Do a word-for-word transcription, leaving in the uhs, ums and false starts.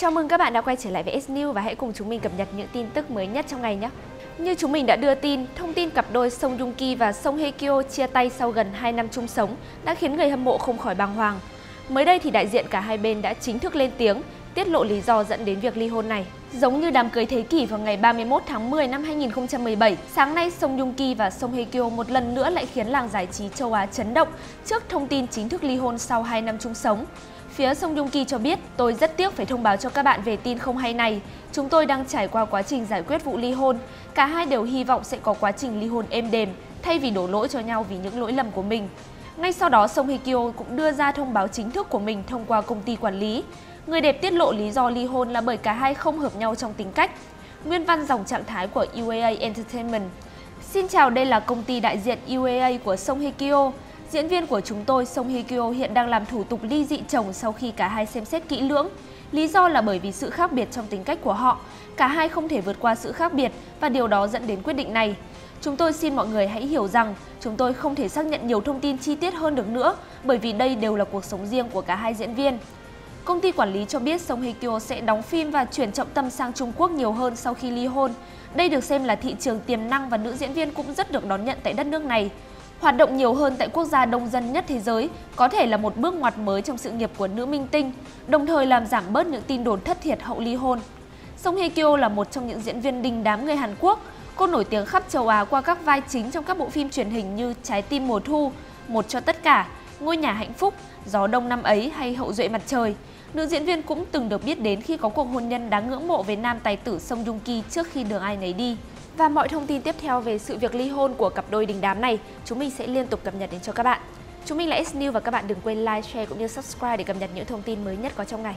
Chào mừng các bạn đã quay trở lại với S News và hãy cùng chúng mình cập nhật những tin tức mới nhất trong ngày nhé. Như chúng mình đã đưa tin, thông tin cặp đôi Song Joong Ki và Song Hye Kyo chia tay sau gần hai năm chung sống đã khiến người hâm mộ không khỏi bàng hoàng. Mới đây thì đại diện cả hai bên đã chính thức lên tiếng, tiết lộ lý do dẫn đến việc ly hôn này. Giống như đám cưới thế kỷ vào ngày ba mươi mốt tháng mười năm hai nghìn không trăm mười bảy, sáng nay Song Joong Ki và Song Hye Kyo một lần nữa lại khiến làng giải trí châu Á chấn động trước thông tin chính thức ly hôn sau hai năm chung sống. Phía Song Joong Ki cho biết, tôi rất tiếc phải thông báo cho các bạn về tin không hay này. Chúng tôi đang trải qua quá trình giải quyết vụ ly hôn. Cả hai đều hy vọng sẽ có quá trình ly hôn êm đềm, thay vì đổ lỗi cho nhau vì những lỗi lầm của mình. Ngay sau đó, Song Hye Kyo cũng đưa ra thông báo chính thức của mình thông qua công ty quản lý. Người đẹp tiết lộ lý do ly hôn là bởi cả hai không hợp nhau trong tính cách. Nguyên văn dòng trạng thái của u a a Entertainment. Xin chào, đây là công ty đại diện u a a của Song Hye Kyo. Diễn viên của chúng tôi, Song Hye Kyo, hiện đang làm thủ tục ly dị chồng sau khi cả hai xem xét kỹ lưỡng. Lý do là bởi vì sự khác biệt trong tính cách của họ. Cả hai không thể vượt qua sự khác biệt và điều đó dẫn đến quyết định này. Chúng tôi xin mọi người hãy hiểu rằng chúng tôi không thể xác nhận nhiều thông tin chi tiết hơn được nữa bởi vì đây đều là cuộc sống riêng của cả hai diễn viên. Công ty quản lý cho biết Song Hye Kyo sẽ đóng phim và chuyển trọng tâm sang Trung Quốc nhiều hơn sau khi ly hôn. Đây được xem là thị trường tiềm năng và nữ diễn viên cũng rất được đón nhận tại đất nước này. Hoạt động nhiều hơn tại quốc gia đông dân nhất thế giới có thể là một bước ngoặt mới trong sự nghiệp của nữ minh tinh, đồng thời làm giảm bớt những tin đồn thất thiệt hậu ly hôn. Song Hye Kyo là một trong những diễn viên đình đám người Hàn Quốc. Cô nổi tiếng khắp châu Á qua các vai chính trong các bộ phim truyền hình như Trái tim mùa thu, Một cho tất cả, Ngôi nhà hạnh phúc, Gió đông năm ấy hay Hậu duệ mặt trời. Nữ diễn viên cũng từng được biết đến khi có cuộc hôn nhân đáng ngưỡng mộ với nam tài tử Song Joong Ki trước khi đường ai nấy đi. Và mọi thông tin tiếp theo về sự việc ly hôn của cặp đôi đình đám này, chúng mình sẽ liên tục cập nhật đến cho các bạn. Chúng mình là S News và các bạn đừng quên like, share cũng như subscribe để cập nhật những thông tin mới nhất có trong ngày.